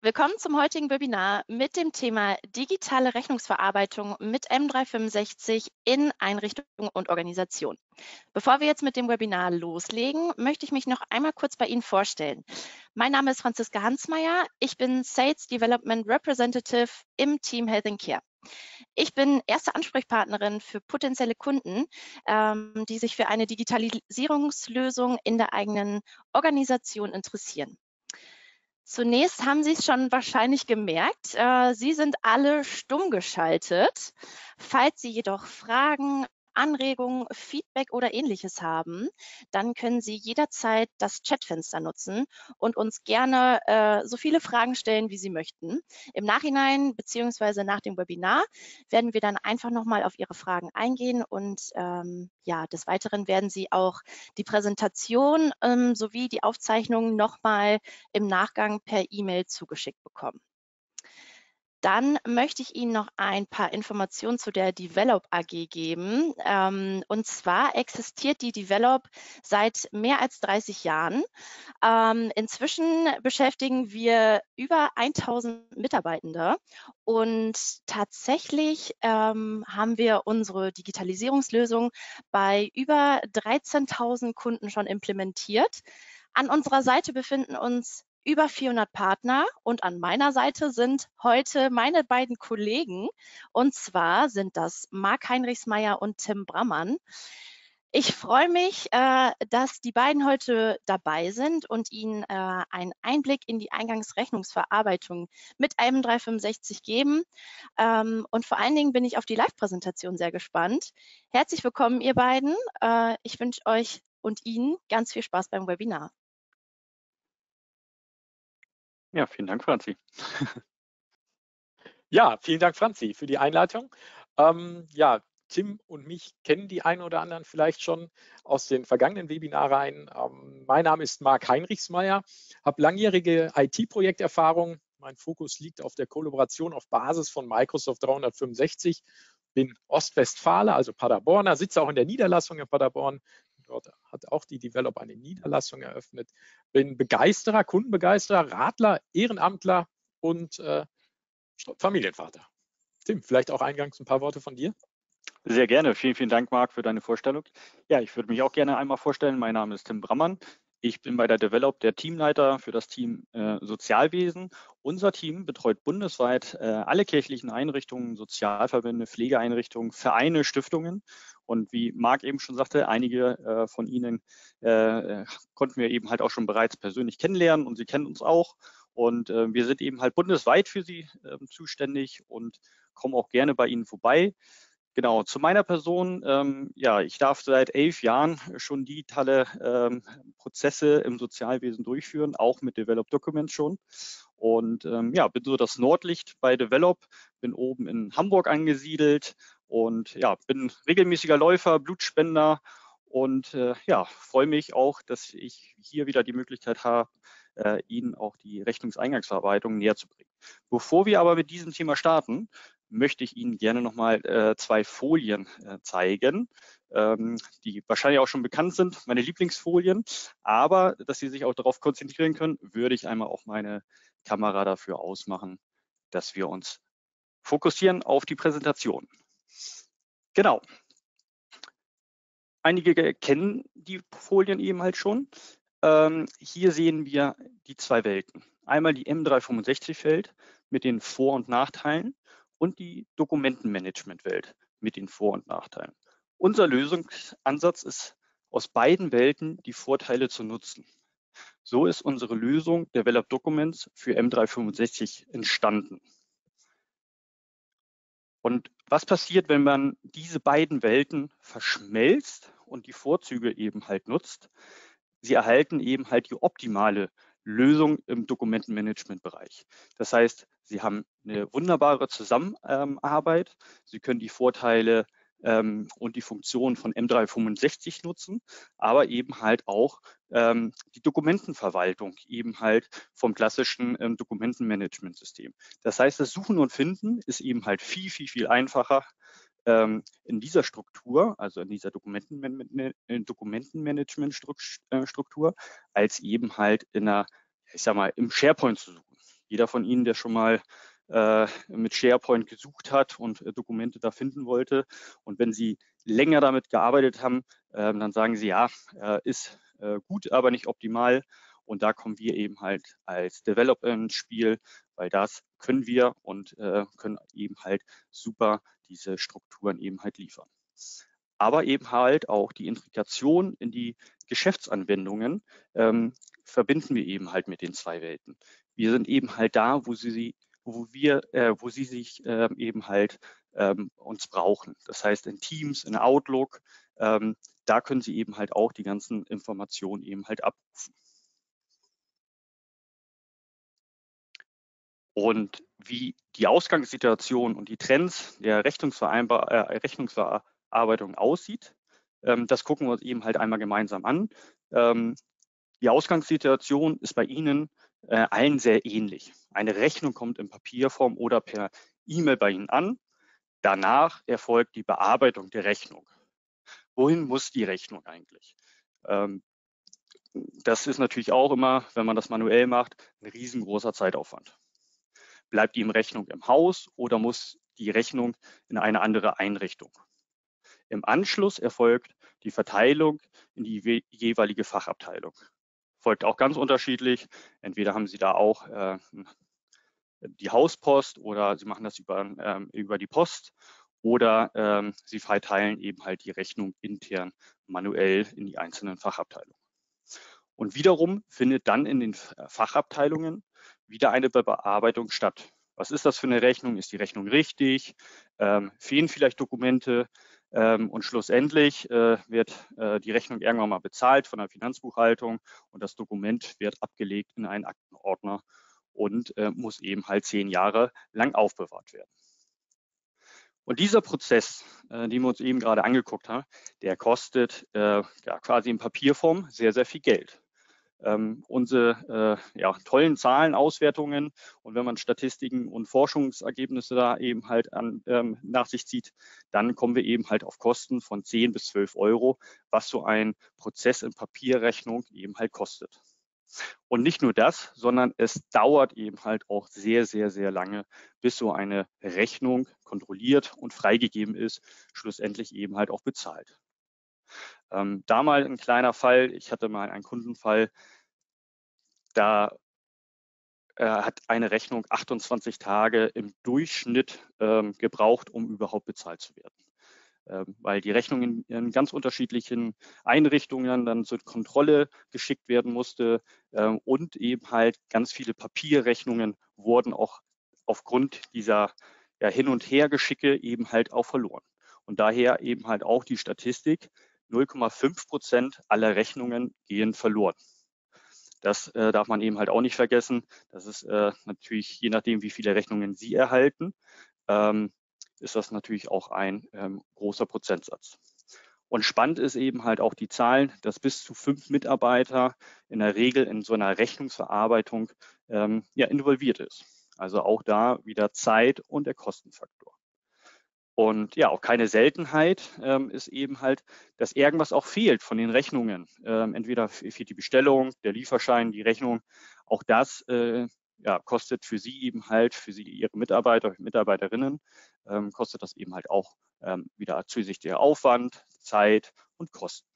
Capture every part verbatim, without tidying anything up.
Willkommen zum heutigen Webinar mit dem Thema digitale Rechnungsverarbeitung mit M drei fünfundsechzig in Einrichtung und Organisation. Bevor wir jetzt mit dem Webinar loslegen, möchte ich mich noch einmal kurz bei Ihnen vorstellen. Mein Name ist Franziska Hansmeier, ich bin Sales Development Representative im Team Health and Care. Ich bin erste Ansprechpartnerin für potenzielle Kunden, ähm, die sich für eine Digitalisierungslösung in der eigenen Organisation interessieren. Zunächst haben Sie es schon wahrscheinlich gemerkt, äh, Sie sind alle stumm geschaltet. Falls Sie jedoch Fragen, Anregungen, Feedback oder ähnliches haben, dann können Sie jederzeit das Chatfenster nutzen und uns gerne äh, so viele Fragen stellen, wie Sie möchten. Im Nachhinein bzw. nach dem Webinar werden wir dann einfach nochmal auf Ihre Fragen eingehen und ähm, ja, des Weiteren werden Sie auch die Präsentation ähm, sowie die Aufzeichnung nochmal im Nachgang per E-Mail zugeschickt bekommen. Dann möchte ich Ihnen noch ein paar Informationen zu der d.velop A G geben. Ähm, und zwar existiert die d.velop seit mehr als dreißig Jahren. Ähm, inzwischen beschäftigen wir über tausend Mitarbeitende und tatsächlich ähm, haben wir unsere Digitalisierungslösung bei über dreizehntausend Kunden schon implementiert. An unserer Seite befinden uns über vierhundert Partner und an meiner Seite sind heute meine beiden Kollegen und zwar sind das Marc Heinrichsmeier und Tim Brammann. Ich freue mich, äh, dass die beiden heute dabei sind und Ihnen äh, einen Einblick in die Eingangsrechnungsverarbeitung mit M drei fünfundsechzig geben ähm, und vor allen Dingen bin ich auf die Live-Präsentation sehr gespannt. Herzlich willkommen ihr beiden, äh, ich wünsche euch und Ihnen ganz viel Spaß beim Webinar. Ja, vielen Dank, Franzi. Ja, vielen Dank, Franzi, für die Einleitung. Ähm, ja, Tim und mich kennen die einen oder anderen vielleicht schon aus den vergangenen Webinaren. Ähm, mein Name ist Marc Heinrichsmeier, habe langjährige I T-Projekterfahrung. Mein Fokus liegt auf der Kollaboration auf Basis von Microsoft dreihundertfünfundsechzig. Bin Ostwestfale, also Paderborner, sitze auch in der Niederlassung in Paderborn. Dort hat auch die d.velop eine Niederlassung eröffnet. Bin Begeisterer, Kundenbegeisterer, Radler, Ehrenamtler und äh, Familienvater. Tim, vielleicht auch eingangs ein paar Worte von dir? Sehr gerne. Vielen, vielen Dank, Marc, für deine Vorstellung. Ja, ich würde mich auch gerne einmal vorstellen. Mein Name ist Tim Brammann. Ich bin bei der d.velop der Teamleiter für das Team äh, Sozialwesen. Unser Team betreut bundesweit äh, alle kirchlichen Einrichtungen, Sozialverbände, Pflegeeinrichtungen, Vereine, Stiftungen. Und wie Marc eben schon sagte, einige äh, von Ihnen äh, konnten wir eben halt auch schon bereits persönlich kennenlernen und Sie kennen uns auch. Und äh, wir sind eben halt bundesweit für Sie äh, zuständig und kommen auch gerne bei Ihnen vorbei. Genau, zu meiner Person, ähm, ja, ich darf seit elf Jahren schon digitale ähm, Prozesse im Sozialwesen durchführen, auch mit d.velop Documents schon. Und ähm, ja, bin so das Nordlicht bei d.velop, bin oben in Hamburg angesiedelt und ja, bin regelmäßiger Läufer, Blutspender und äh, ja, freue mich auch, dass ich hier wieder die Möglichkeit habe, äh, Ihnen auch die Rechnungseingangsverarbeitung näher zu bringen. Bevor wir aber mit diesem Thema starten, möchte ich Ihnen gerne nochmal äh, zwei Folien äh, zeigen, ähm, die wahrscheinlich auch schon bekannt sind, meine Lieblingsfolien. Aber, dass Sie sich auch darauf konzentrieren können, würde ich einmal auch meine Kamera dafür ausmachen, dass wir uns fokussieren auf die Präsentation. Genau. Einige kennen die Folien eben halt schon. Ähm, hier sehen wir die zwei Welten. Einmal die M drei fünfundsechzig-Welt mit den Vor- und Nachteilen und die Dokumentenmanagement-Welt mit den Vor- und Nachteilen. Unser Lösungsansatz ist, aus beiden Welten die Vorteile zu nutzen. So ist unsere Lösung d.velop Documents für M drei fünfundsechzig entstanden. Und was passiert, wenn man diese beiden Welten verschmelzt und die Vorzüge eben halt nutzt? Sie erhalten eben halt die optimale Lösung im Dokumentenmanagement-Bereich. Das heißt, Sie haben eine wunderbare Zusammenarbeit. Sie können die Vorteile ähm, und die Funktionen von M drei fünfundsechzig nutzen, aber eben halt auch ähm, die Dokumentenverwaltung eben halt vom klassischen ähm, Dokumentenmanagementsystem. Das heißt, das Suchen und Finden ist eben halt viel, viel, viel einfacher ähm, in dieser Struktur, also in dieser Dokumenten- Dokumentenmanagement-Struktur, als eben halt in einer, ich sag mal, im SharePoint zu suchen. jeder von Ihnen, der schon mal äh, mit SharePoint gesucht hat und äh, Dokumente da finden wollte. Und wenn Sie länger damit gearbeitet haben, äh, dann sagen Sie, ja, äh, ist äh, gut, aber nicht optimal. Und da kommen wir eben halt als Developer ins Spiel, weil das können wir und äh, können eben halt super diese Strukturen eben halt liefern. Aber eben halt auch die Integration in die Geschäftsanwendungen ähm, verbinden wir eben halt mit den zwei Welten. Wir sind eben halt da, wo sie, wo wir, äh, wo sie sich äh, eben halt ähm, uns brauchen. Das heißt in Teams, in Outlook, ähm, da können Sie eben halt auch die ganzen Informationen eben halt abrufen. Und wie die Ausgangssituation und die Trends der Rechnungsvereinbar äh, Rechnungsverarbeitung aussieht, ähm, das gucken wir uns eben halt einmal gemeinsam an. Ähm, die Ausgangssituation ist bei Ihnen äh, allen sehr ähnlich. Eine Rechnung kommt in Papierform oder per E-Mail bei Ihnen an. Danach erfolgt die Bearbeitung der Rechnung. Wohin muss die Rechnung eigentlich? Ähm, das ist natürlich auch immer, wenn man das manuell macht, ein riesengroßer Zeitaufwand. Bleibt die Rechnung im Haus oder muss die Rechnung in eine andere Einrichtung? Im Anschluss erfolgt die Verteilung in die jeweilige Fachabteilung. Folgt auch ganz unterschiedlich. Entweder haben Sie da auch äh, die Hauspost oder Sie machen das über, ähm, über die Post oder ähm, Sie verteilen eben halt die Rechnung intern manuell in die einzelnen Fachabteilungen. Und wiederum findet dann in den Fachabteilungen wieder eine Bearbeitung statt. Was ist das für eine Rechnung? Ist die Rechnung richtig? Ähm, fehlen vielleicht Dokumente? Ähm, und schlussendlich äh, wird äh, die Rechnung irgendwann mal bezahlt von der Finanzbuchhaltung und das Dokument wird abgelegt in einen Aktenordner und äh, muss eben halt zehn Jahre lang aufbewahrt werden. Und dieser Prozess, äh, den wir uns eben gerade angeguckt haben, der kostet äh, ja, quasi in Papierform sehr, sehr viel Geld. Ähm, unsere äh, ja, tollen Zahlen, Auswertungen und wenn man Statistiken und Forschungsergebnisse da eben halt an, ähm, nach sich zieht, dann kommen wir eben halt auf Kosten von zehn bis zwölf Euro, was so ein Prozess in Papierrechnung eben halt kostet. Und nicht nur das, sondern es dauert eben halt auch sehr, sehr, sehr lange, bis so eine Rechnung kontrolliert und freigegeben ist, schlussendlich eben halt auch bezahlt. Ähm, da mal ein kleiner Fall, ich hatte mal einen Kundenfall, da äh, hat eine Rechnung achtundzwanzig Tage im Durchschnitt ähm, gebraucht, um überhaupt bezahlt zu werden. Ähm, weil die Rechnung in, in ganz unterschiedlichen Einrichtungen dann zur Kontrolle geschickt werden musste ähm, und eben halt ganz viele Papierrechnungen wurden auch aufgrund dieser ja, Hin- und Hergeschicke eben halt auch verloren. Und daher eben halt auch die Statistik, null Komma fünf Prozent aller Rechnungen gehen verloren. Das äh, darf man eben halt auch nicht vergessen. Das ist äh, natürlich, je nachdem, wie viele Rechnungen Sie erhalten, ähm, ist das natürlich auch ein ähm, großer Prozentsatz. Und spannend ist eben halt auch die Zahlen, dass bis zu fünf Mitarbeiter in der Regel in so einer Rechnungsverarbeitung ähm, ja, involviert ist. Also auch da wieder Zeit und der Kostenfaktor. Und ja, auch keine Seltenheit ähm, ist eben halt, dass irgendwas auch fehlt von den Rechnungen. Ähm, entweder fehlt die Bestellung, der Lieferschein, die Rechnung. Auch das äh, ja, kostet für Sie eben halt, für Sie, Ihre Mitarbeiter, Mitarbeiterinnen, ähm, kostet das eben halt auch ähm, wieder zusätzlich Aufwand, Zeit und Kosten.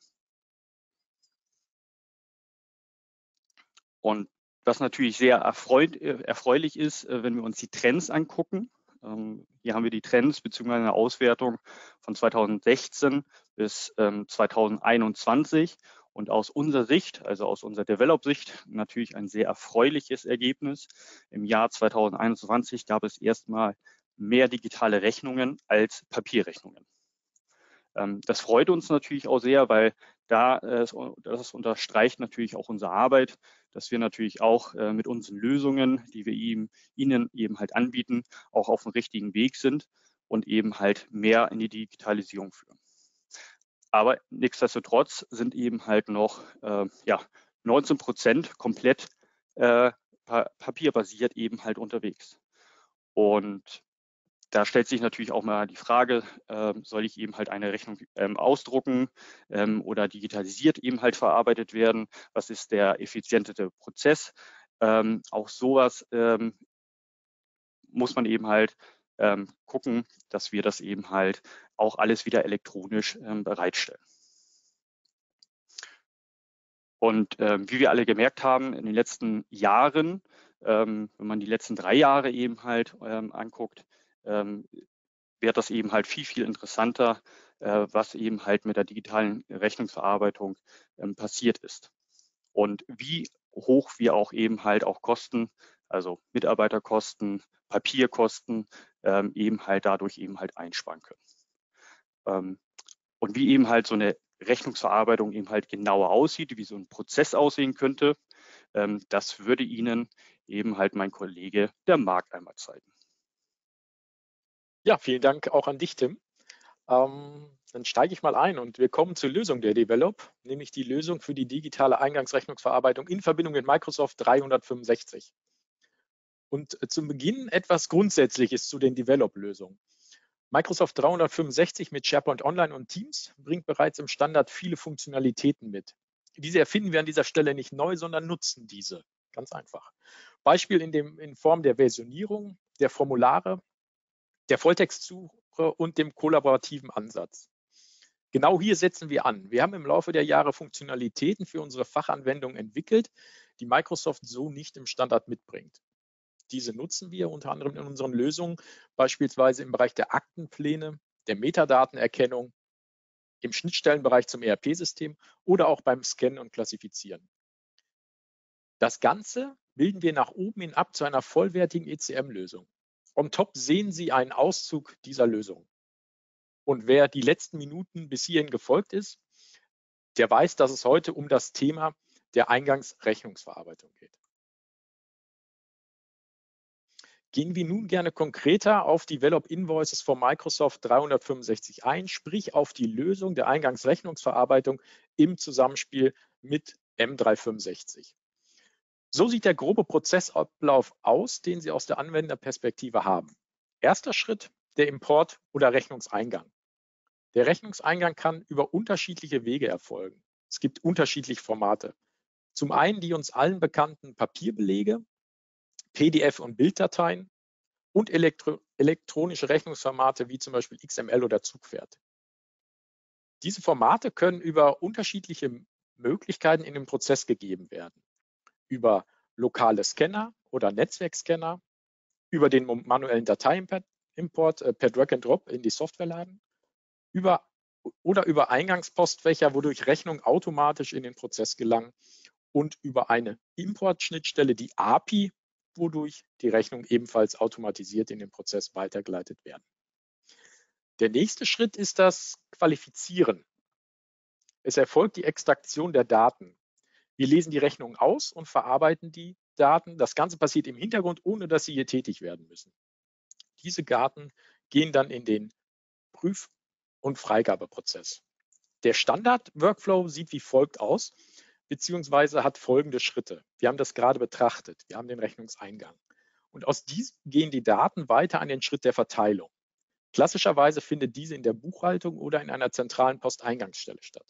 Und was natürlich sehr erfreut, erfreulich ist, äh, wenn wir uns die Trends angucken. Hier haben wir die Trends bzw. eine Auswertung von zweitausendsechzehn bis ähm, zweitausendeinundzwanzig und aus unserer Sicht, also aus unserer Develop-Sicht, natürlich ein sehr erfreuliches Ergebnis. Im Jahr zweitausendeinundzwanzig gab es erstmal mehr digitale Rechnungen als Papierrechnungen. Ähm, das freut uns natürlich auch sehr, weil da, äh, das unterstreicht natürlich auch unsere Arbeit, dass wir natürlich auch äh, mit unseren Lösungen, die wir ihm, Ihnen eben halt anbieten, auch auf dem richtigen Weg sind und eben halt mehr in die Digitalisierung führen. Aber nichtsdestotrotz sind eben halt noch äh, ja, neunzehn Prozent komplett äh, pa- papierbasiert eben halt unterwegs. Und da stellt sich natürlich auch mal die Frage, äh, soll ich eben halt eine Rechnung ähm, ausdrucken ähm, oder digitalisiert eben halt verarbeitet werden? Was ist der effizienteste Prozess? ähm, auch sowas ähm, muss man eben halt ähm, gucken, dass wir das eben halt auch alles wieder elektronisch ähm, bereitstellen. Und ähm, wie wir alle gemerkt haben, in den letzten Jahren, ähm, wenn man die letzten drei Jahre eben halt ähm, anguckt, ähm, wird das eben halt viel, viel interessanter, äh, was eben halt mit der digitalen Rechnungsverarbeitung ähm, passiert ist. Und wie hoch wir auch eben halt auch Kosten, also Mitarbeiterkosten, Papierkosten, ähm, eben halt dadurch eben halt einsparen können. Ähm, und wie eben halt so eine Rechnungsverarbeitung eben halt genauer aussieht, wie so ein Prozess aussehen könnte, ähm, das würde Ihnen eben halt mein Kollege, der Marc, einmal zeigen. Ja, vielen Dank auch an dich, Tim. Ähm, dann steige ich mal ein und wir kommen zur Lösung der d.velop, nämlich die Lösung für die digitale Eingangsrechnungsverarbeitung in Verbindung mit Microsoft dreihundertfünfundsechzig. Und zum Beginn etwas Grundsätzliches zu den d.velop-Lösungen. Microsoft dreihundertfünfundsechzig mit SharePoint Online und Teams bringt bereits im Standard viele Funktionalitäten mit. Diese erfinden wir an dieser Stelle nicht neu, sondern nutzen diese. Ganz einfach. Beispiel in, dem, in Form der Versionierung, der Formulare, der Volltextsuche und dem kollaborativen Ansatz. Genau hier setzen wir an. Wir haben im Laufe der Jahre Funktionalitäten für unsere Fachanwendungen entwickelt, die Microsoft so nicht im Standard mitbringt. Diese nutzen wir unter anderem in unseren Lösungen, beispielsweise im Bereich der Aktenpläne, der Metadatenerkennung, im Schnittstellenbereich zum E R P-System oder auch beim Scannen und Klassifizieren. Das Ganze bilden wir nach oben hin ab zu einer vollwertigen E C M-Lösung. On top sehen Sie einen Auszug dieser Lösung. Und wer die letzten Minuten bis hierhin gefolgt ist, der weiß, dass es heute um das Thema der Eingangsrechnungsverarbeitung geht. Gehen wir nun gerne konkreter auf die d.velop Invoices von Microsoft dreihundertfünfundsechzig ein, sprich auf die Lösung der Eingangsrechnungsverarbeitung im Zusammenspiel mit M dreihundertfünfundsechzig. So sieht der grobe Prozessablauf aus, den Sie aus der Anwenderperspektive haben. Erster Schritt, der Import oder Rechnungseingang. Der Rechnungseingang kann über unterschiedliche Wege erfolgen. Es gibt unterschiedliche Formate. Zum einen die uns allen bekannten Papierbelege, P D F- und Bilddateien und elektro elektronische Rechnungsformate wie zum Beispiel X M L oder Zugpferd. Diese Formate können über unterschiedliche Möglichkeiten in den Prozess gegeben werden. Über lokale Scanner oder Netzwerkscanner, über den manuellen Dateiimport per Drag and Drop in die Software laden über, oder über Eingangspostfächer, wodurch Rechnungen automatisch in den Prozess gelangen und über eine Importschnittstelle, die A P I, wodurch die Rechnungen ebenfalls automatisiert in den Prozess weitergeleitet werden. Der nächste Schritt ist das Qualifizieren. Es erfolgt die Extraktion der Daten. Wir lesen die Rechnungen aus und verarbeiten die Daten. Das Ganze passiert im Hintergrund, ohne dass Sie hier tätig werden müssen. Diese Daten gehen dann in den Prüf- und Freigabeprozess. Der Standard-Workflow sieht wie folgt aus, beziehungsweise hat folgende Schritte. Wir haben das gerade betrachtet. Wir haben den Rechnungseingang. Und aus diesem gehen die Daten weiter an den Schritt der Verteilung. Klassischerweise findet diese in der Buchhaltung oder in einer zentralen Posteingangsstelle statt.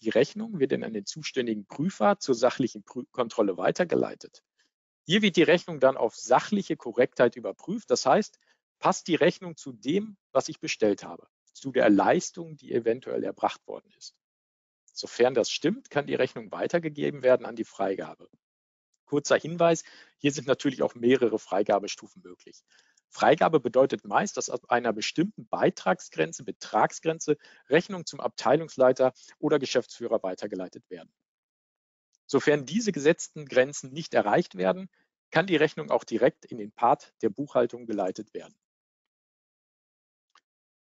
Die Rechnung wird dann an den zuständigen Prüfer zur sachlichen Prü- Kontrolle weitergeleitet. Hier wird die Rechnung dann auf sachliche Korrektheit überprüft. Das heißt, passt die Rechnung zu dem, was ich bestellt habe, zu der Leistung, die eventuell erbracht worden ist. Sofern das stimmt, kann die Rechnung weitergegeben werden an die Freigabe. Kurzer Hinweis, hier sind natürlich auch mehrere Freigabestufen möglich. Freigabe bedeutet meist, dass ab einer bestimmten Beitragsgrenze, Betragsgrenze Rechnungen zum Abteilungsleiter oder Geschäftsführer weitergeleitet werden. Sofern diese gesetzten Grenzen nicht erreicht werden, kann die Rechnung auch direkt in den Part der Buchhaltung geleitet werden.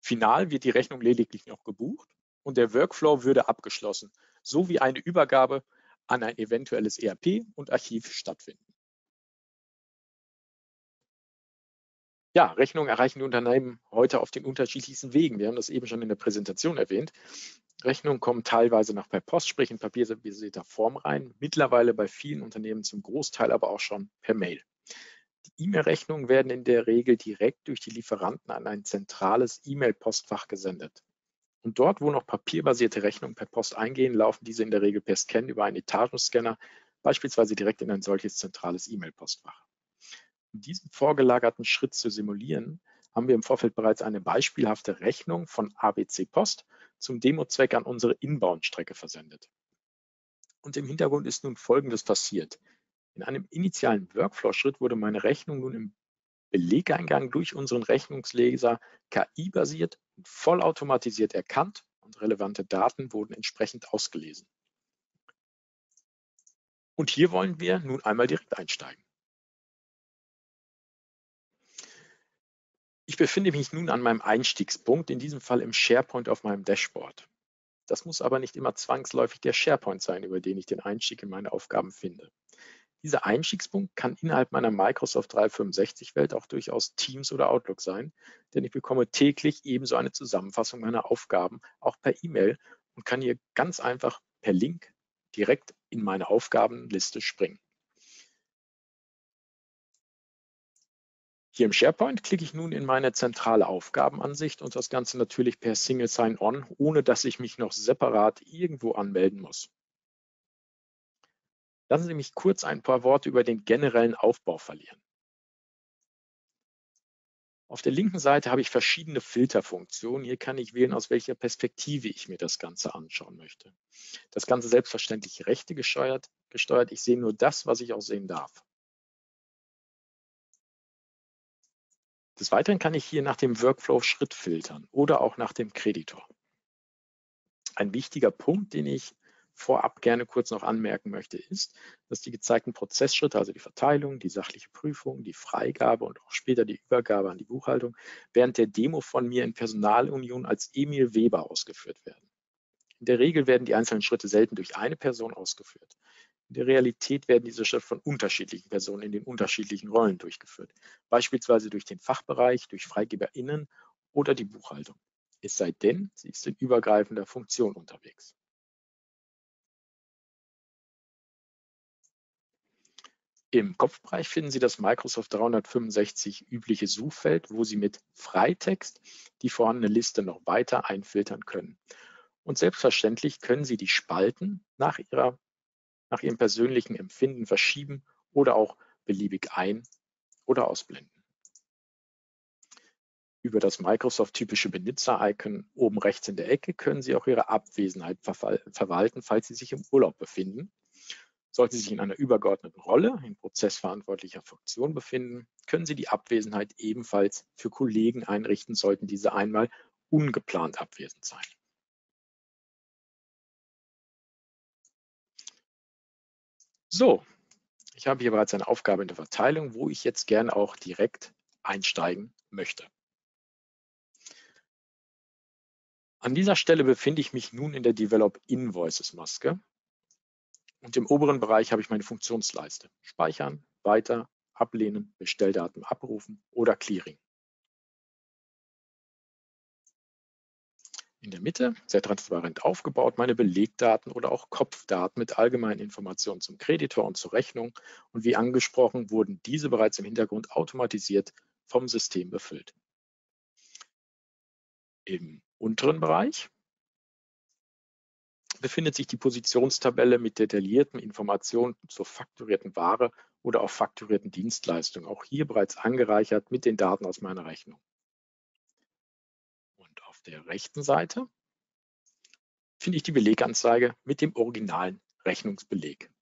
Final wird die Rechnung lediglich noch gebucht. Und der Workflow würde abgeschlossen, sowie eine Übergabe an ein eventuelles E R P und Archiv stattfinden. Ja, Rechnungen erreichen die Unternehmen heute auf den unterschiedlichsten Wegen. Wir haben das eben schon in der Präsentation erwähnt. Rechnungen kommen teilweise noch per Post, sprich in papierbasierter Form rein, mittlerweile bei vielen Unternehmen zum Großteil aber auch schon per Mail. Die E-Mail-Rechnungen werden in der Regel direkt durch die Lieferanten an ein zentrales E-Mail-Postfach gesendet. Und dort, wo noch papierbasierte Rechnungen per Post eingehen, laufen diese in der Regel per Scan über einen Etagenscanner beispielsweise direkt in ein solches zentrales E-Mail-Postfach. Um diesen vorgelagerten Schritt zu simulieren, haben wir im Vorfeld bereits eine beispielhafte Rechnung von A B C Post zum Demozweck an unsere Inbound-Strecke versendet. Und im Hintergrund ist nun Folgendes passiert. In einem initialen Workflow-Schritt wurde meine Rechnung nun im Belegeingang durch unseren Rechnungsleser K I-basiert und vollautomatisiert erkannt und relevante Daten wurden entsprechend ausgelesen. Und hier wollen wir nun einmal direkt einsteigen. Ich befinde mich nun an meinem Einstiegspunkt, in diesem Fall im SharePoint auf meinem Dashboard. Das muss aber nicht immer zwangsläufig der SharePoint sein, über den ich den Einstieg in meine Aufgaben finde. Dieser Einstiegspunkt kann innerhalb meiner Microsoft dreihundertfünfundsechzig-Welt auch durchaus Teams oder Outlook sein, denn ich bekomme täglich ebenso eine Zusammenfassung meiner Aufgaben, auch per E-Mail, und kann hier ganz einfach per Link direkt in meine Aufgabenliste springen. Hier im SharePoint klicke ich nun in meine zentrale Aufgabenansicht und das Ganze natürlich per Single Sign-On, ohne dass ich mich noch separat irgendwo anmelden muss. Lassen Sie mich kurz ein paar Worte über den generellen Aufbau verlieren. Auf der linken Seite habe ich verschiedene Filterfunktionen. Hier kann ich wählen, aus welcher Perspektive ich mir das Ganze anschauen möchte. Das Ganze selbstverständlich rechte gesteuert. Ich sehe nur das, was ich auch sehen darf. Des Weiteren kann ich hier nach dem Workflow-Schritt filtern oder auch nach dem Kreditor. Ein wichtiger Punkt, den ich vorab gerne kurz noch anmerken möchte, ist, dass die gezeigten Prozessschritte, also die Verteilung, die sachliche Prüfung, die Freigabe und auch später die Übergabe an die Buchhaltung, während der Demo von mir in Personalunion als Emil Weber ausgeführt werden. In der Regel werden die einzelnen Schritte selten durch eine Person ausgeführt. In der Realität werden diese Schritte von unterschiedlichen Personen in den unterschiedlichen Rollen durchgeführt, beispielsweise durch den Fachbereich, durch FreigeberInnen oder die Buchhaltung, es sei denn, sie ist in übergreifender Funktion unterwegs. Im Kopfbereich finden Sie das Microsoft dreihundertfünfundsechzig übliche Suchfeld, wo Sie mit Freitext die vorhandene Liste noch weiter einfiltern können. Und selbstverständlich können Sie die Spalten nach Ihrer nach Ihrem persönlichen Empfinden verschieben oder auch beliebig ein- oder ausblenden. Über das Microsoft-typische Benutzer-Icon oben rechts in der Ecke können Sie auch Ihre Abwesenheit verwalten, falls Sie sich im Urlaub befinden. Sollten Sie sich in einer übergeordneten Rolle, in prozessverantwortlicher Funktion befinden, können Sie die Abwesenheit ebenfalls für Kollegen einrichten, sollten diese einmal ungeplant abwesend sein. So, ich habe hier bereits eine Aufgabe in der Verteilung, wo ich jetzt gerne auch direkt einsteigen möchte. An dieser Stelle befinde ich mich nun in der d.velop Invoices Maske und im oberen Bereich habe ich meine Funktionsleiste. Speichern, weiter, ablehnen, Bestelldaten abrufen oder Clearing. In der Mitte, sehr transparent aufgebaut, meine Belegdaten oder auch Kopfdaten mit allgemeinen Informationen zum Kreditor und zur Rechnung. Und wie angesprochen, wurden diese bereits im Hintergrund automatisiert vom System befüllt. Im unteren Bereich befindet sich die Positionstabelle mit detaillierten Informationen zur fakturierten Ware oder auch fakturierten Dienstleistungen. Auch hier bereits angereichert mit den Daten aus meiner Rechnung. Der rechten Seite finde ich die Beleganzeige mit dem originalen Rechnungsbeleg.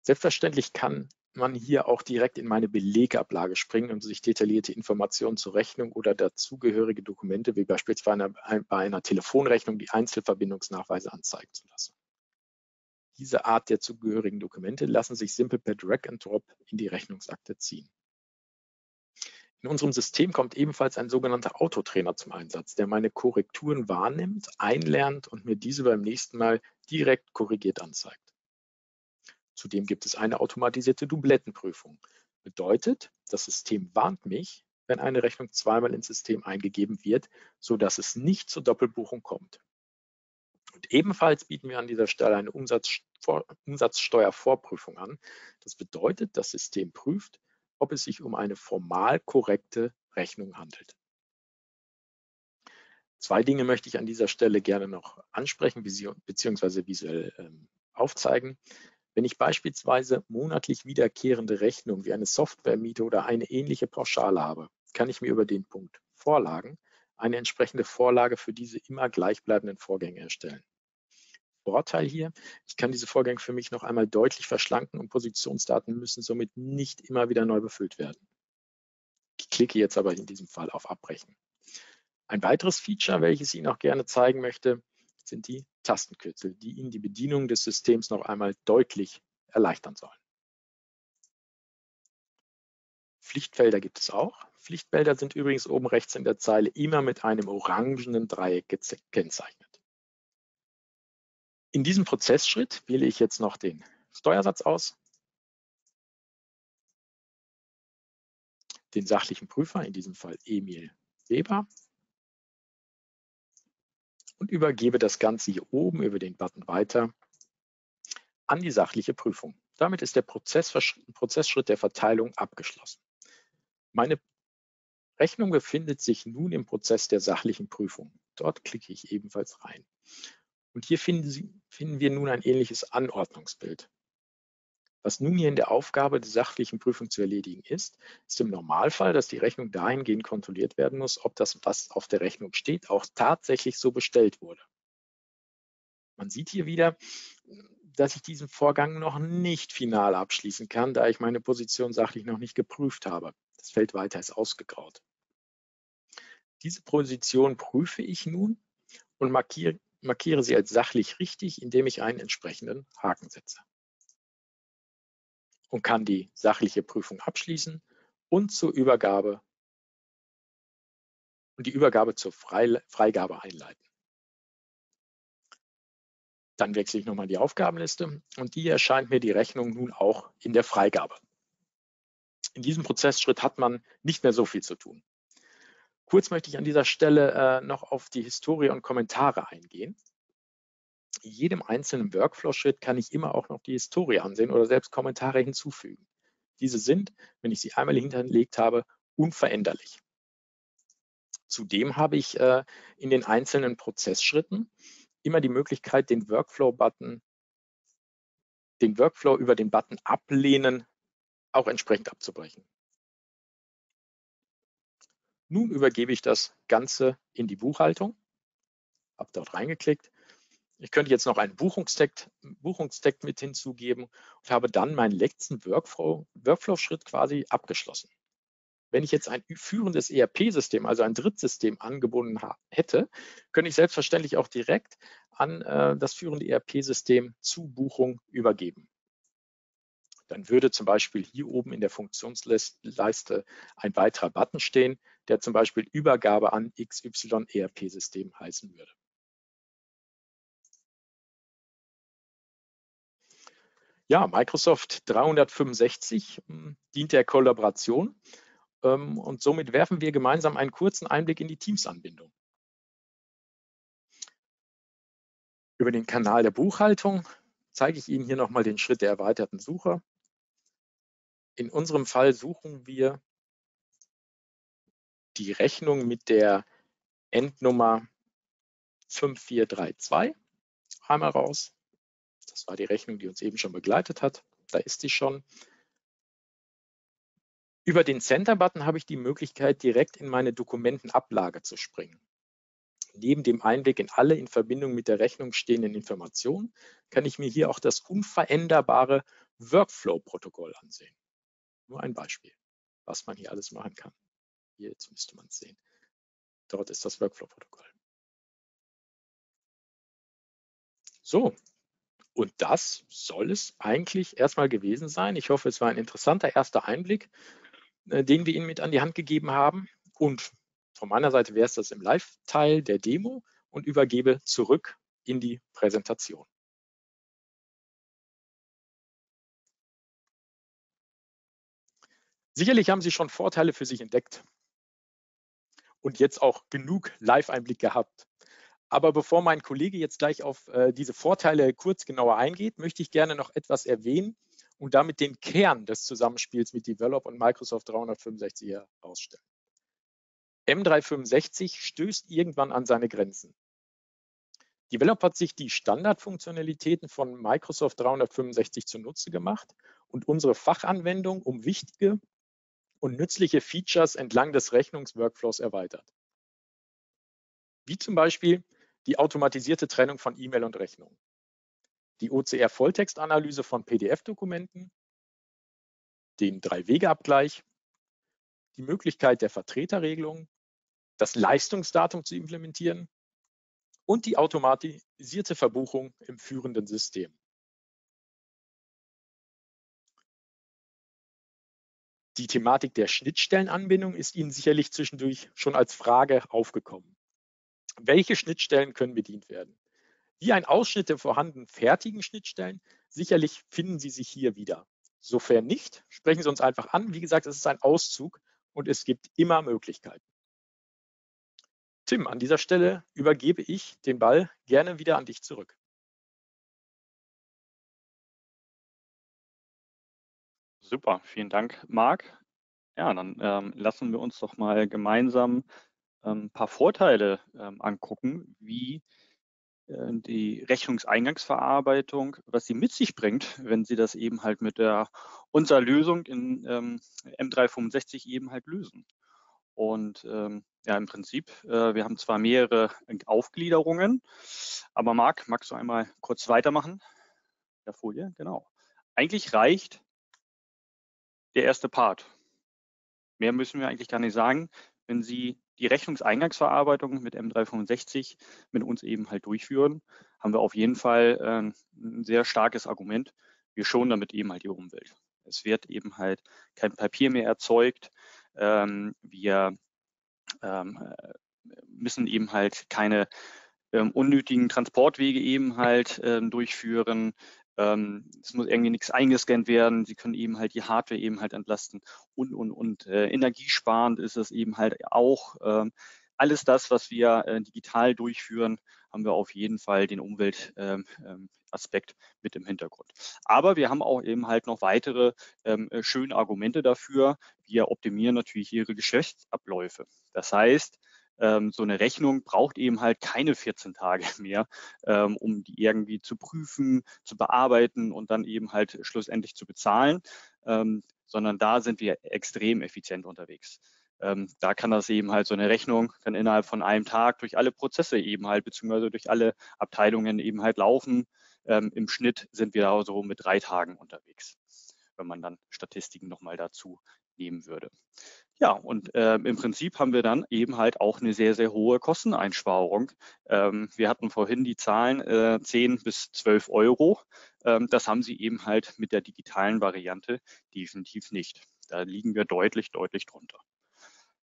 Selbstverständlich kann man hier auch direkt in meine Belegablage springen und sich detaillierte Informationen zur Rechnung oder dazugehörige Dokumente, wie beispielsweise bei einer Telefonrechnung, die Einzelverbindungsnachweise anzeigen zu lassen. Diese Art der zugehörigen Dokumente lassen sich simpel per Drag and Drop in die Rechnungsakte ziehen. In unserem System kommt ebenfalls ein sogenannter Autotrainer zum Einsatz, der meine Korrekturen wahrnimmt, einlernt und mir diese beim nächsten Mal direkt korrigiert anzeigt. Zudem gibt es eine automatisierte Dublettenprüfung. Bedeutet, das System warnt mich, wenn eine Rechnung zweimal ins System eingegeben wird, sodass es nicht zur Doppelbuchung kommt. Und ebenfalls bieten wir an dieser Stelle eine Umsatzsteuervorprüfung an. Das bedeutet, das System prüft, ob es sich um eine formal korrekte Rechnung handelt. Zwei Dinge möchte ich an dieser Stelle gerne noch ansprechen bzw. visuell äh, aufzeigen. Wenn ich beispielsweise monatlich wiederkehrende Rechnungen wie eine Softwaremiete oder eine ähnliche Pauschale habe, kann ich mir über den Punkt Vorlagen eine entsprechende Vorlage für diese immer gleichbleibenden Vorgänge erstellen. Vorteil hier, ich kann diese Vorgänge für mich noch einmal deutlich verschlanken und Positionsdaten müssen somit nicht immer wieder neu befüllt werden. Ich klicke jetzt aber in diesem Fall auf Abbrechen. Ein weiteres Feature, welches ich Ihnen auch gerne zeigen möchte, sind die Tastenkürzel, die Ihnen die Bedienung des Systems noch einmal deutlich erleichtern sollen. Pflichtfelder gibt es auch. Pflichtfelder sind übrigens oben rechts in der Zeile immer mit einem orangenen Dreieck gekennzeichnet. In diesem Prozessschritt wähle ich jetzt noch den Steuersatz aus, den sachlichen Prüfer, in diesem Fall Emil Weber, und übergebe das Ganze hier oben über den Button weiter an die sachliche Prüfung. Damit ist der Prozessschritt der Verteilung abgeschlossen. Meine Rechnung befindet sich nun im Prozess der sachlichen Prüfung. Dort klicke ich ebenfalls rein. Und hier finden Sie, finden wir nun ein ähnliches Anordnungsbild. Was nun hier in der Aufgabe der sachlichen Prüfung zu erledigen ist, ist im Normalfall, dass die Rechnung dahingehend kontrolliert werden muss, ob das, was auf der Rechnung steht, auch tatsächlich so bestellt wurde. Man sieht hier wieder, dass ich diesen Vorgang noch nicht final abschließen kann, da ich meine Position sachlich noch nicht geprüft habe. Das Feld weiter ist ausgegraut. Diese Position prüfe ich nun und markiere, markiere sie als sachlich richtig, indem ich einen entsprechenden Haken setze. Und kann die sachliche Prüfung abschließen und zur Übergabe und die Übergabe zur Freigabe einleiten. Dann wechsle ich nochmal die Aufgabenliste und die erscheint mir die Rechnung nun auch in der Freigabe. In diesem Prozessschritt hat man nicht mehr so viel zu tun. Kurz möchte ich an dieser Stelle äh, noch auf die Historie und Kommentare eingehen. In jedem einzelnen Workflow-Schritt kann ich immer auch noch die Historie ansehen oder selbst Kommentare hinzufügen. Diese sind, wenn ich sie einmal hinterlegt habe, unveränderlich. Zudem habe ich äh, in den einzelnen Prozessschritten immer die Möglichkeit, den Workflow-Button, den Workflow über den Button Ablehnen auch entsprechend abzubrechen. Nun übergebe ich das Ganze in die Buchhaltung, habe dort reingeklickt. Ich könnte jetzt noch einen Buchungstext, Buchungstext mit hinzugeben und habe dann meinen letzten Workflow, Workflow-Schritt quasi abgeschlossen. Wenn ich jetzt ein führendes E R P-System, also ein Drittsystem angebunden hätte, könnte ich selbstverständlich auch direkt an äh, das führende E R P-System zu Buchung übergeben. Dann würde zum Beispiel hier oben in der Funktionsleiste ein weiterer Button stehen, der zum Beispiel Übergabe an X Y E R P-System heißen würde. Ja, Microsoft dreihundertfünfundsechzig dient der Kollaboration ähm, und somit werfen wir gemeinsam einen kurzen Einblick in die Teams-Anbindung. Über den Kanal der Buchhaltung zeige ich Ihnen hier nochmal den Schritt der erweiterten Suche. In unserem Fall suchen wir die Rechnung mit der Endnummer fünf vier drei zwei einmal raus. Das war die Rechnung, die uns eben schon begleitet hat. Da ist sie schon. Über den Center-Button habe ich die Möglichkeit, direkt in meine Dokumentenablage zu springen. Neben dem Einblick in alle in Verbindung mit der Rechnung stehenden Informationen kann ich mir hier auch das unveränderbare Workflow-Protokoll ansehen. Nur ein Beispiel, was man hier alles machen kann. Hier, jetzt müsste man es sehen. Dort ist das Workflow-Protokoll. So. Und das soll es eigentlich erstmal gewesen sein. Ich hoffe, es war ein interessanter erster Einblick, den wir Ihnen mit an die Hand gegeben haben. Und von meiner Seite wäre es das im Live-Teil der Demo und übergebe zurück in die Präsentation. Sicherlich haben Sie schon Vorteile für sich entdeckt und jetzt auch genug Live-Einblick gehabt. Aber bevor mein Kollege jetzt gleich auf äh, diese Vorteile kurz genauer eingeht, möchte ich gerne noch etwas erwähnen und damit den Kern des Zusammenspiels mit d.velop und Microsoft dreihundertfünfundsechzig herausstellen. M dreihundertfünfundsechzig stößt irgendwann an seine Grenzen. d.velop hat sich die Standardfunktionalitäten von Microsoft dreihundertfünfundsechzig zunutze gemacht und unsere Fachanwendung um wichtige und nützliche Features entlang des Rechnungsworkflows erweitert. Wie zum Beispiel die automatisierte Trennung von E-Mail und Rechnung, die O C R-Volltextanalyse von P D F-Dokumenten, den Drei-Wege-Abgleich, die Möglichkeit der Vertreterregelung, das Leistungsdatum zu implementieren und die automatisierte Verbuchung im führenden System. Die Thematik der Schnittstellenanbindung ist Ihnen sicherlich zwischendurch schon als Frage aufgekommen. Welche Schnittstellen können bedient werden? Wie ein Ausschnitt der vorhandenen fertigen Schnittstellen, sicherlich finden Sie sich hier wieder. Sofern nicht, sprechen Sie uns einfach an. Wie gesagt, es ist ein Auszug und es gibt immer Möglichkeiten. Tim, an dieser Stelle übergebe ich den Ball gerne wieder an dich zurück. Super, vielen Dank, Marc. Ja, dann ähm, lassen wir uns doch mal gemeinsam ein paar Vorteile ähm, angucken, wie äh, die Rechnungseingangsverarbeitung, was sie mit sich bringt, wenn sie das eben halt mit der unserer Lösung in ähm, M dreihundertfünfundsechzig eben halt lösen. Und ähm, ja, im Prinzip, äh, wir haben zwar mehrere Aufgliederungen, aber Marc, magst du einmal kurz weitermachen? Der Folie, genau. Eigentlich reicht der erste Part. Mehr müssen wir eigentlich gar nicht sagen, wenn Sie die Rechnungseingangsverarbeitung mit M dreihundertfünfundsechzig mit uns eben halt durchführen, haben wir auf jeden Fall ein sehr starkes Argument. Wir schonen damit eben halt die Umwelt. Es wird eben halt kein Papier mehr erzeugt. Wir müssen eben halt keine unnötigen Transportwege eben halt durchführen. Es muss irgendwie nichts eingescannt werden. Sie können eben halt die Hardware eben halt entlasten und, und, und. Äh, energiesparend ist es eben halt auch. Äh, alles das, was wir äh, digital durchführen, haben wir auf jeden Fall den Umweltaspekt ähm, ähm, mit im Hintergrund. Aber wir haben auch eben halt noch weitere ähm, schöne Argumente dafür. Wir optimieren natürlich Ihre Geschäftsabläufe. Das heißt, so eine Rechnung braucht eben halt keine vierzehn Tage mehr, um die irgendwie zu prüfen, zu bearbeiten und dann eben halt schlussendlich zu bezahlen, sondern da sind wir extrem effizient unterwegs. Da kann das eben halt so eine Rechnung dann innerhalb von einem Tag durch alle Prozesse eben halt, beziehungsweise durch alle Abteilungen eben halt laufen. Im Schnitt sind wir da so mit drei Tagen unterwegs, wenn man dann Statistiken nochmal dazu nehmen würde. Ja, und äh, im Prinzip haben wir dann eben halt auch eine sehr, sehr hohe Kosteneinsparung. Ähm, wir hatten vorhin die Zahlen äh, zehn bis zwölf Euro. Ähm, das haben Sie eben halt mit der digitalen Variante definitiv nicht. Da liegen wir deutlich, deutlich drunter.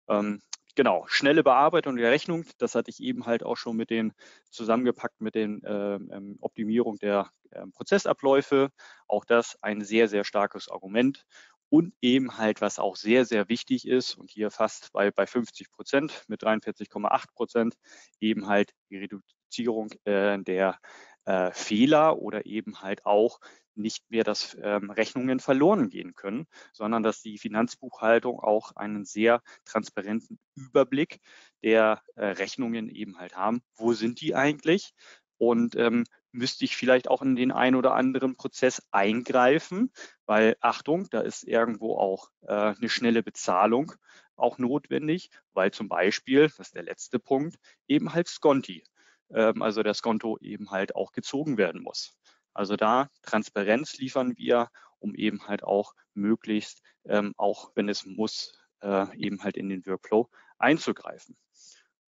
Ähm, genau, schnelle Bearbeitung der Rechnung, das hatte ich eben halt auch schon mit den zusammengepackt mit den ähm, Optimierung der ähm, Prozessabläufe. Auch das ein sehr, sehr starkes Argument. Und eben halt, was auch sehr, sehr wichtig ist und hier fast bei, bei fünfzig Prozent mit dreiundvierzig Komma acht Prozent, eben halt die Reduzierung äh, der äh, Fehler oder eben halt auch nicht mehr, dass ähm, Rechnungen verloren gehen können, sondern dass die Finanzbuchhaltung auch einen sehr transparenten Überblick der äh, Rechnungen eben halt haben. Wo sind die eigentlich? Und ähm, müsste ich vielleicht auch in den einen oder anderen Prozess eingreifen, weil Achtung, da ist irgendwo auch äh, eine schnelle Bezahlung auch notwendig, weil zum Beispiel, das ist der letzte Punkt, eben halt Skonti, ähm, also das Skonto eben halt auch gezogen werden muss. Also da Transparenz liefern wir, um eben halt auch möglichst, ähm, auch wenn es muss, äh, eben halt in den Workflow einzugreifen.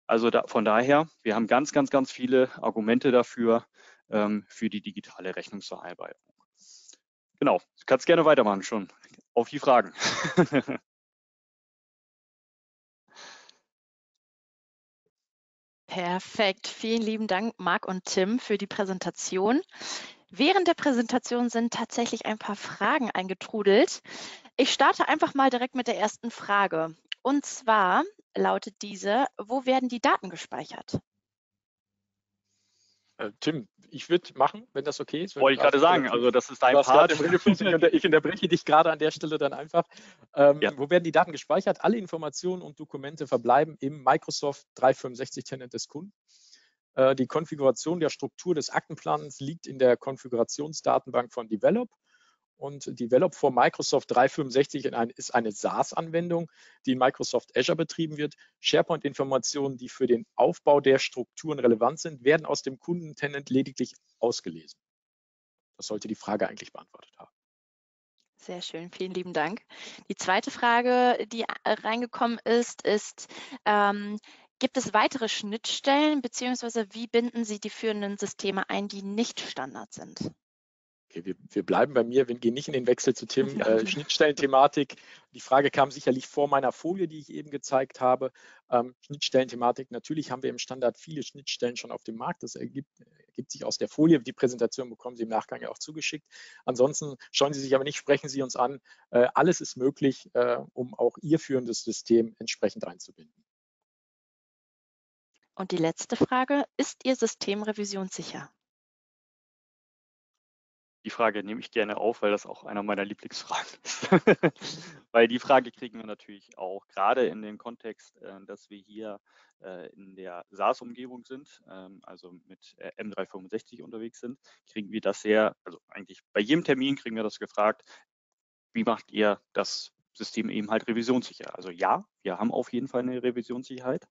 Also da, von daher, wir haben ganz, ganz, ganz viele Argumente dafür, ähm, für die digitale Rechnungsverarbeitung. Genau, du kannst gerne weitermachen schon. Auf die Fragen. Perfekt. Vielen lieben Dank, Marc und Tim, für die Präsentation. Während der Präsentation sind tatsächlich ein paar Fragen eingetrudelt. Ich starte einfach mal direkt mit der ersten Frage. Und zwar lautet diese, wo werden die Daten gespeichert? Äh, Tim, ich würde machen, wenn das okay ist. Wollte ich gerade sagen, also das ist dein Part. Ich unterbreche dich gerade an der Stelle dann einfach. Ähm, ja. Wo werden die Daten gespeichert? Alle Informationen und Dokumente verbleiben im Microsoft dreihundertfünfundsechzig Tenant des Kunden. Äh, die Konfiguration der Struktur des Aktenplans liegt in der Konfigurationsdatenbank von d.velop. Und d.velop for Microsoft dreihundertfünfundsechzig in ein, ist eine SaaS-Anwendung, die in Microsoft Azure betrieben wird. SharePoint-Informationen, die für den Aufbau der Strukturen relevant sind, werden aus dem Kundentenant lediglich ausgelesen. Das sollte die Frage eigentlich beantwortet haben. Sehr schön, vielen lieben Dank. Die zweite Frage, die reingekommen ist, ist, ähm, gibt es weitere Schnittstellen, beziehungsweise wie binden Sie die führenden Systeme ein, die nicht Standard sind? Okay, wir, wir bleiben bei mir, wir gehen nicht in den Wechsel zu Tim. Äh, Schnittstellenthematik, die Frage kam sicherlich vor meiner Folie, die ich eben gezeigt habe. Ähm, Schnittstellenthematik, natürlich haben wir im Standard viele Schnittstellen schon auf dem Markt. Das ergibt, ergibt sich aus der Folie. Die Präsentation bekommen Sie im Nachgang ja auch zugeschickt. Ansonsten scheuen Sie sich aber nicht, sprechen Sie uns an. Äh, alles ist möglich, äh, um auch Ihr führendes System entsprechend einzubinden. Und die letzte Frage, ist Ihr System revisionssicher? Die Frage nehme ich gerne auf, weil das auch einer meiner Lieblingsfragen ist. Weil die Frage kriegen wir natürlich auch gerade in dem Kontext, dass wir hier in der SaaS-Umgebung sind, also mit M dreihundertfünfundsechzig unterwegs sind, kriegen wir das sehr, also eigentlich bei jedem Termin kriegen wir das gefragt, wie macht ihr das System eben halt revisionssicher? Also ja, wir haben auf jeden Fall eine Revisionssicherheit.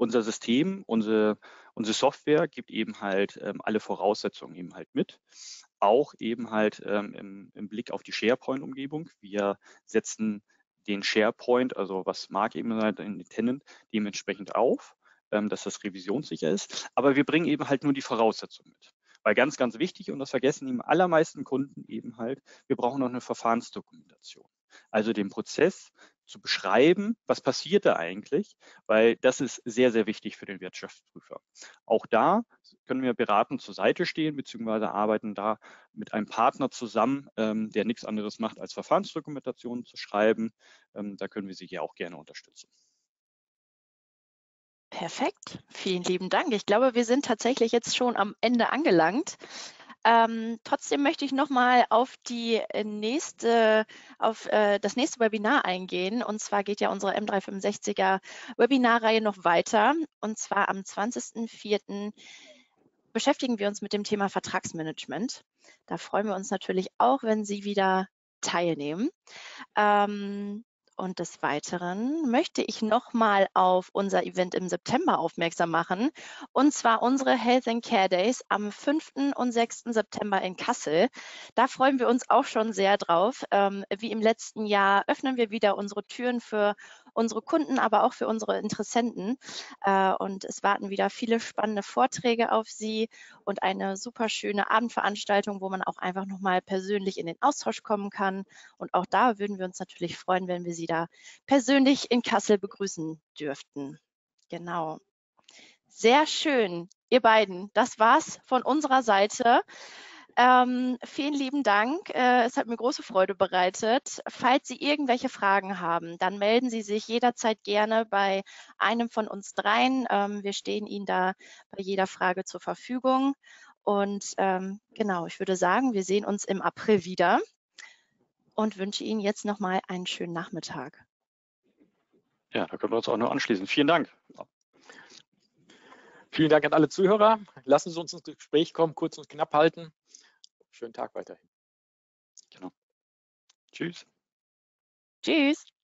Unser System, unsere, unsere Software gibt eben halt ähm, alle Voraussetzungen eben halt mit, auch eben halt ähm, im, im Blick auf die SharePoint-Umgebung. Wir setzen den SharePoint, also was Marc eben halt in den Tenant, dementsprechend auf, ähm, dass das revisionssicher ist, aber wir bringen eben halt nur die Voraussetzungen mit. Weil ganz, ganz wichtig, und das vergessen eben allermeisten Kunden eben halt, wir brauchen noch eine Verfahrensdokumentation. Also den Prozess zu beschreiben, was passiert da eigentlich, weil das ist sehr, sehr wichtig für den Wirtschaftsprüfer. Auch da können wir beratend zur Seite stehen, beziehungsweise arbeiten da mit einem Partner zusammen, ähm, der nichts anderes macht, als Verfahrensdokumentationen zu schreiben. Ähm, da können wir Sie hier auch gerne unterstützen. Perfekt, vielen lieben Dank. Ich glaube, wir sind tatsächlich jetzt schon am Ende angelangt. Ähm, trotzdem möchte ich nochmal auf die nächste, auf äh, das nächste Webinar eingehen. Und zwar geht ja unsere M dreihundertfünfundsechziger Webinarreihe noch weiter. Und zwar am zwanzigsten vierten beschäftigen wir uns mit dem Thema Vertragsmanagement. Da freuen wir uns natürlich auch, wenn Sie wieder teilnehmen. Ähm, Und des Weiteren möchte ich nochmal auf unser Event im September aufmerksam machen, und zwar unsere Health and Care Days am fünften und sechsten September in Kassel. Da freuen wir uns auch schon sehr drauf. Ähm, wie im letzten Jahr öffnen wir wieder unsere Türen für unsere Kunden, aber auch für unsere Interessenten. Äh, und es warten wieder viele spannende Vorträge auf Sie und eine super schöne Abendveranstaltung, wo man auch einfach nochmal persönlich in den Austausch kommen kann. Und auch da würden wir uns natürlich freuen, wenn wir Sie da persönlich in Kassel begrüßen dürften. Genau. Sehr schön, ihr beiden. Das war's von unserer Seite. Ähm, vielen lieben Dank. Äh, es hat mir große Freude bereitet. Falls Sie irgendwelche Fragen haben, dann melden Sie sich jederzeit gerne bei einem von uns dreien. Ähm, wir stehen Ihnen da bei jeder Frage zur Verfügung. Und ähm, genau, ich würde sagen, wir sehen uns im April wieder. Und wünsche Ihnen jetzt nochmal einen schönen Nachmittag. Ja, da können wir uns auch noch anschließen. Vielen Dank. Vielen Dank an alle Zuhörer. Lassen Sie uns ins Gespräch kommen, kurz und knapp halten. Schönen Tag weiterhin. Genau. Tschüss. Tschüss.